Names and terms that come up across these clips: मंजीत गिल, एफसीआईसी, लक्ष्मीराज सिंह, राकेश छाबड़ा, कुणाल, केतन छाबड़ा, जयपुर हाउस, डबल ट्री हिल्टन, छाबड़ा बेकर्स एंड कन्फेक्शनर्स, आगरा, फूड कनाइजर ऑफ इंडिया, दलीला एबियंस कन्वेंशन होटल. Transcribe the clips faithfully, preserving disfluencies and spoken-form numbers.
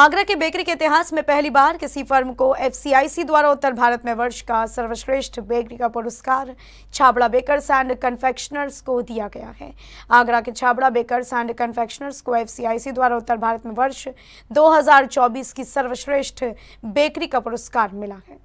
आगरा के बेकरी के इतिहास में पहली बार किसी फर्म को एफसीआईसी द्वारा उत्तर भारत में वर्ष का सर्वश्रेष्ठ बेकरी का पुरस्कार छाबड़ा बेकर्स एंड कन्फेक्शनर्स को दिया गया है। आगरा के छाबड़ा बेकर्स एंड कन्फेक्शनर्स को एफसीआईसी द्वारा उत्तर भारत में वर्ष दो हज़ार चौबीस की सर्वश्रेष्ठ बेकरी का पुरस्कार मिला है।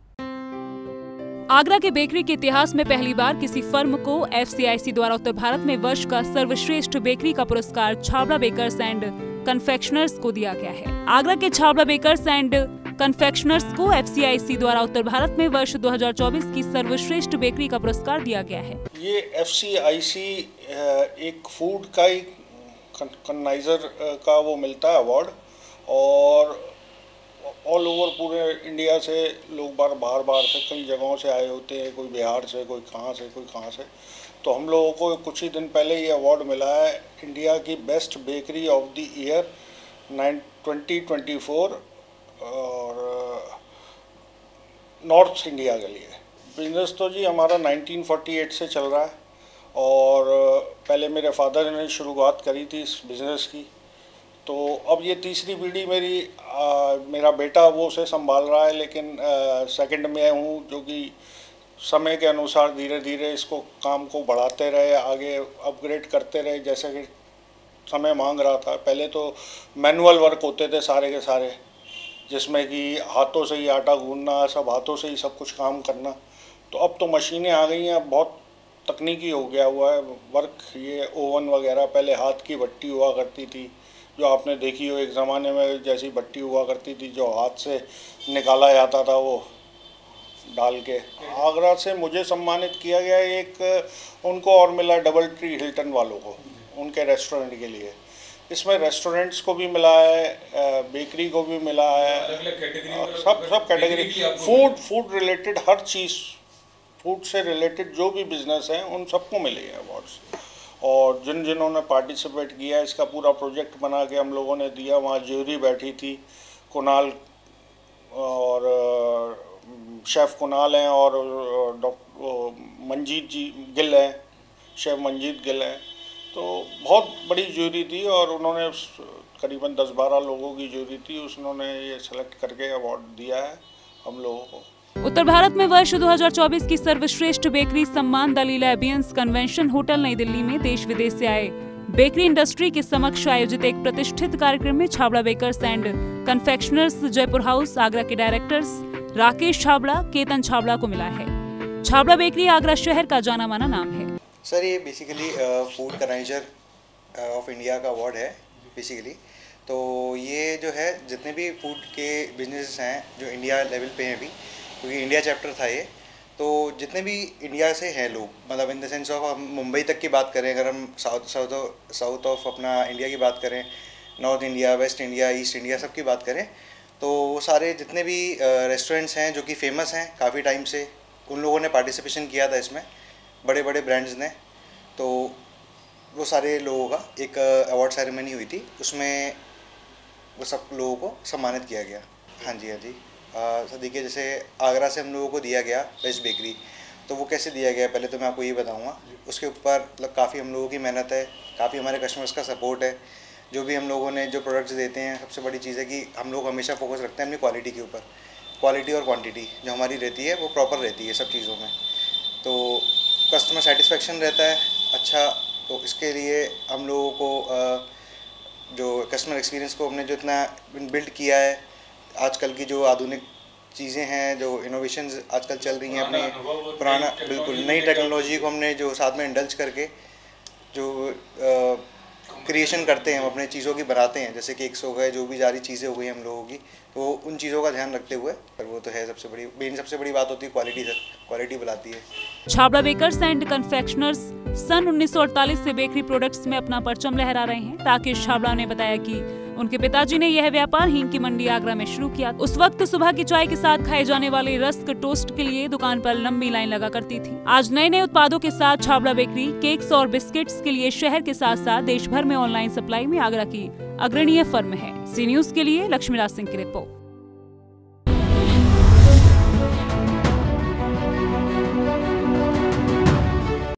आगरा के बेकरी के इतिहास में पहली बार किसी फर्म को एफसीआईसी द्वारा उत्तर भारत में वर्ष का सर्वश्रेष्ठ बेकरी का पुरस्कार छाबड़ा बेकर्स एंड कन्फेक्शनर्स को दिया गया है। आगरा के छाबड़ा बेकर्स एंड कन्फेक्शनर्स को एफसीआईसी द्वारा उत्तर भारत में वर्ष दो हज़ार चौबीस की सर्वश्रेष्ठ बेकरी का पुरस्कार दिया गया है। ये एफसीआईसी एक फूड का कनाइजर का वो मिलता है अवार्ड, और ऑल ओवर पूरे इंडिया से लोग बार बार बार से कई जगहों से आए होते हैं, कोई बिहार से, कोई कहाँ से, कोई कहाँ से। तो हम लोगों को कुछ ही दिन पहले ये अवार्ड मिला है इंडिया की best bakery of the year twenty twenty four और नॉर्थ इंडिया के लिए। बिजनेस तो जी हमारा नाइनटीन फोर्टी एट से चल रहा है, और पहले मेरे फादर ने शुरुआत करी थी इस बिज़नेस की, तो अब ये तीसरी पीढ़ी मेरी आ, मेरा बेटा वो उसे संभाल रहा है, लेकिन सेकंड में हूँ जो कि समय के अनुसार धीरे धीरे इसको काम को बढ़ाते रहे, आगे अपग्रेड करते रहे जैसे कि समय मांग रहा था। पहले तो मैनुअल वर्क होते थे सारे के सारे, जिसमें कि हाथों से ही आटा गूंदना, सब हाथों से ही सब कुछ काम करना। तो अब तो मशीनें आ गई हैं, अब बहुत तकनीकी हो गया हुआ है वर्क। ये ओवन वगैरह, पहले हाथ की भट्टी हुआ करती थी जो आपने देखी हो, एक ज़माने में जैसी भट्टी हुआ करती थी जो हाथ से निकाला जाता था वो डाल के। आगरा से मुझे सम्मानित किया गया, एक उनको और मिला डबल ट्री हिल्टन वालों को, उनके रेस्टोरेंट के लिए। इसमें रेस्टोरेंट्स को भी मिला है, बेकरी को भी मिला है, सब सब कैटेगरी फूड फूड रिलेटेड हर चीज़, फूड से रिलेटेड जो भी बिजनेस हैं उन सबको मिले हैं अवार्ड्स। और जिन जिन्होंने पार्टिसिपेट किया, इसका पूरा प्रोजेक्ट बना के हम लोगों ने दिया। वहाँ ज्यूरी बैठी थी, कुणाल और शेफ़ कुणाल हैं और डॉक्टर मंजीत जी गिल हैं, शेफ़ मंजीत गिल हैं। तो बहुत बड़ी ज्यूरी थी और उन्होंने करीबन दस बारह लोगों की ज्यूरी थी, उसने ये सेलेक्ट करके अवार्ड दिया है हम लोगों को। उत्तर भारत में वर्ष दो हज़ार चौबीस की सर्वश्रेष्ठ बेकरी सम्मान दलीला एबियंस कन्वेंशन होटल नई दिल्ली में देश विदेश से आए बेकरी इंडस्ट्री के समक्ष आयोजित एक प्रतिष्ठित कार्यक्रम में छाबड़ा बेकर्स एंड कन्फेक्शनर्स जयपुर हाउस आगरा के डायरेक्टर्स राकेश छाबड़ा, केतन छाबड़ा को मिला है। छाबड़ा बेकरी आगरा शहर का जाना माना नाम है। सर, ये basically फूड कनाइजर ऑफ इंडिया का अवार्ड है बेसिकली। तो ये जो है जितने भी फूड के बिजनेस हैं जो इंडिया लेवल पे हैं भी, क्योंकि इंडिया चैप्टर था ये, तो जितने भी इंडिया से हैं लोग, मतलब इन द सेंस ऑफ हम मुंबई तक की बात करें, अगर हम साउथ साउथ साउथ ऑफ अपना इंडिया की बात करें, north India, west India, east India, सब की बात करें, तो वो सारे जितने भी रेस्टोरेंट्स हैं जो कि फेमस हैं काफ़ी टाइम से, उन लोगों ने पार्टिसिपेशन किया था इसमें, बड़े बड़े ब्रांड्स ने। तो वो सारे लोगों का एक अवार्ड सेरेमनी हुई थी, उसमें वो सब लोगों को सम्मानित किया गया। हाँ जी, हाँ जी। सर देखिए, जैसे आगरा से हम लोगों को दिया गया बेस्ट बेकरी, तो वो कैसे दिया गया पहले तो मैं आपको ये बताऊंगा। उसके ऊपर मतलब काफ़ी हम लोगों की मेहनत है, काफ़ी हमारे कस्टमर्स का सपोर्ट है, जो भी हम लोगों ने जो प्रोडक्ट्स देते हैं। सबसे बड़ी चीज़ है कि हम लोग हमेशा फोकस रखते हैं अपनी क्वालिटी के ऊपर, क्वालिटी और क्वान्टिटी जो हमारी रहती है वो प्रॉपर रहती है सब चीज़ों में, तो कस्टमर सेटिस्फेक्शन रहता है अच्छा। तो इसके लिए हम लोगों को जो कस्टमर एक्सपीरियंस को हमने जो इतना बिल्ड किया है, आजकल की जो आधुनिक चीज़ें हैं, जो इनोवेशंस आजकल चल रही हैं, अपने पुराना बिल्कुल नई टेक्नोलॉजी को हमने जो साथ में इंडल्ज करके जो क्रिएशन करते हैं, हम अपने चीज़ों की बनाते हैं, जैसे केक्स हो गए, जो भी जारी चीज़ें हो गई हम लोगों की, तो उन चीज़ों का ध्यान रखते हुए। पर वो तो है सबसे बड़ी मेन सबसे बड़ी बात होती है क्वालिटी, सर क्वालिटी बुलाती है। छाबड़ा बेकर्स एंड कन्फेक्शनर्स सन उन्नीस सौ अड़तालीस से बेकरी प्रोडक्ट्स में अपना परचम लहरा रहे हैं। राकेश छाबड़ा ने बताया कि उनके पिताजी ने यह व्यापार हींग की मंडी आगरा में शुरू किया। उस वक्त सुबह की चाय के साथ खाए जाने वाले रस्क टोस्ट के लिए दुकान पर लंबी लाइन लगा करती थी। आज नए नए उत्पादों के साथ छाबड़ा बेकरी केक्स और बिस्किट्स के लिए शहर के साथ साथ देश भर में ऑनलाइन सप्लाई में आगरा की अग्रणीय फर्म है। सी न्यूज़ के लिए लक्ष्मीराज सिंह की रिपोर्ट।